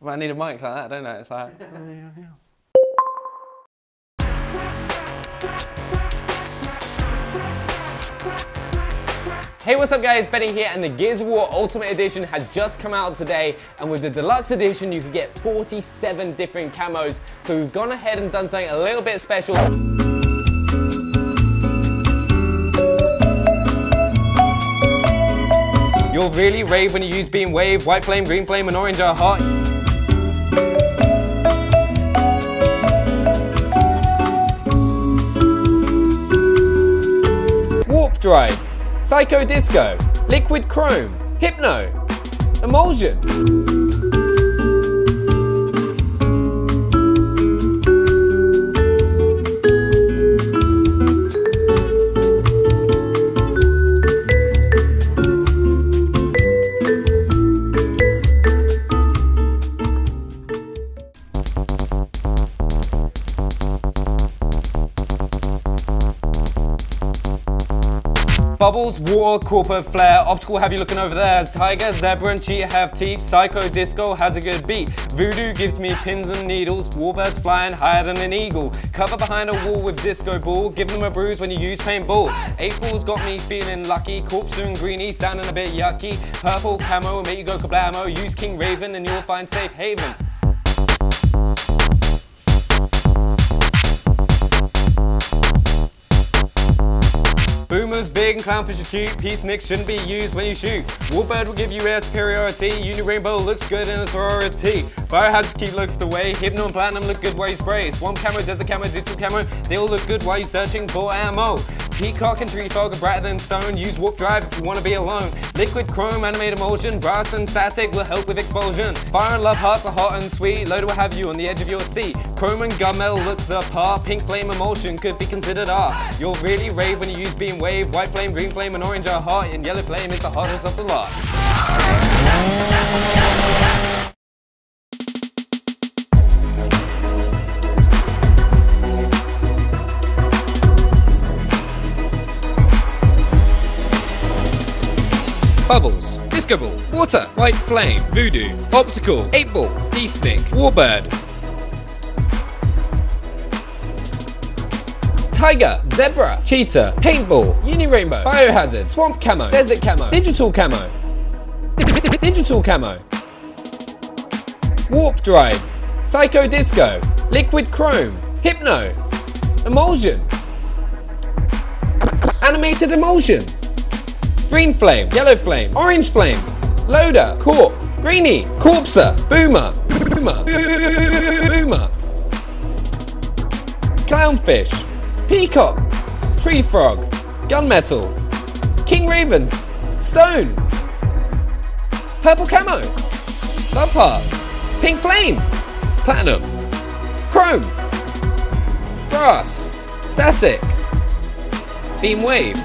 Well, I need a mic like that, don't I? It's like... Hey, what's up guys, Benny here, and the Gears of War Ultimate Edition has just come out today, and with the Deluxe Edition you can get 47 different camos, so we've gone ahead and done something a little bit special. You'll really rave when you use beam wave, white flame, green flame and orange are hot. Warp drive. Psycho Disco, Liquid Chrome, Hypno, Emulsion. Bubbles, water, corporate flare, optical have you looking over there as tiger, zebra and cheetah have teeth, psycho disco has a good beat, voodoo gives me pins and needles, warbirds flying higher than an eagle, cover behind a wall with disco ball, give them a bruise when you use paintball, 8 balls got me feeling lucky, corpse and greenie sounding a bit yucky, purple camo will make you go kablamo, use king raven and you'll find safe haven. Boomers big and clownfish are cute, peace nicks shouldn't be used when you shoot. Warbird will give you air superiority, uni rainbow looks good in a sorority. Biohazard key looks the way, hypno and platinum look good while you sprays. Swamp camo, desert camo, digital camo, they all look good while you're searching for ammo. Peacock and tree fog are brighter than stone, use warp drive if you want to be alone. Liquid chrome, animate emulsion, brass and static will help with expulsion. Fire and love hearts are hot and sweet, loader will have you on the edge of your seat. Chrome and gunmetal look the par, pink flame emulsion could be considered art. You'll really rave when you use beam wave, white flame, green flame and orange are hot, and yellow flame is the hottest of the lot. Bubbles, disco ball, water, white flame, voodoo, optical, 8 ball, D-stick, warbird, tiger, zebra, cheetah, paintball, uni rainbow, biohazard, swamp camo, desert camo, digital camo, digital camo, warp drive, psycho disco, liquid chrome, hypno, emulsion, animated emulsion. Green flame, yellow flame, orange flame, loader, corp, greenie, corpser, boomer, boomer, boomer, clownfish, peacock, tree frog, gunmetal, king raven, stone, purple camo, love hearts, pink flame, platinum, chrome, brass, static, beam wave.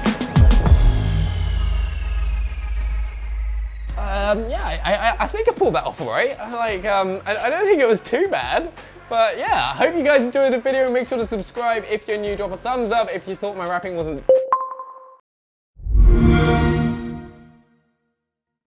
I think I pulled that off right. Like, I don't think it was too bad, but yeah, I hope you guys enjoyed the video. Make sure to subscribe if you're new, drop a thumbs up if you thought my rapping wasn't